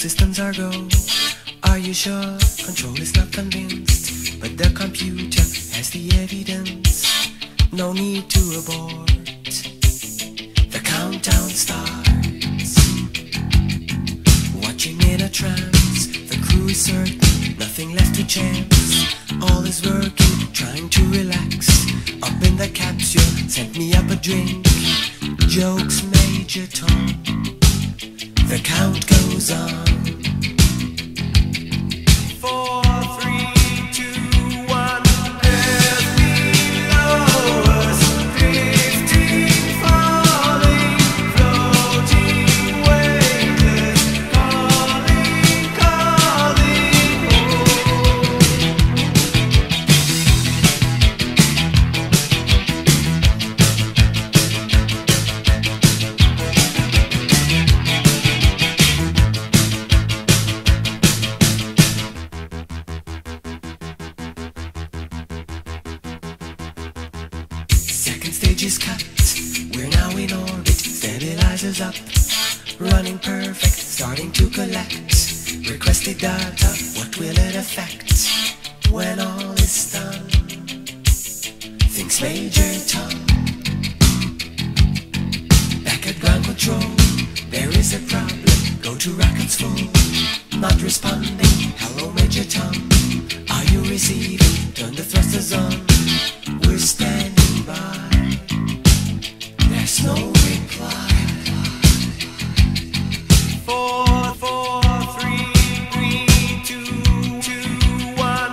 Systems are go. Are you sure? Control is not convinced, but the computer has the evidence. No need to abort. The countdown starts. Watching in a trance, the crew is certain, nothing left to chance. All is working, trying to relax. Up in the capsule, sent me up a drink. Jokes, Major Tom. The count goes on. 4, 3, 2, 1. Earth below us, 15 falling, floating, weightless, calling, calling Stage is cut, we're now in orbit, stabilizers up, running perfect, starting to collect, requested data, what will it affect, when all is done, thinks Major Tom. Back at ground control, there is a problem, go to rockets full, not responding, hello Major Tom, are you receiving, turn the thrusters on, we're standing by. No reply. 4, 4, 3, 3, 2, 2, 1, 1.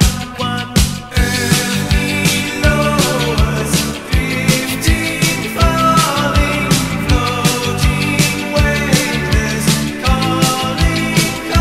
Earth below us, 15 falling, floating, weightless, calling, calling. Oh.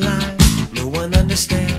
line. No one understands.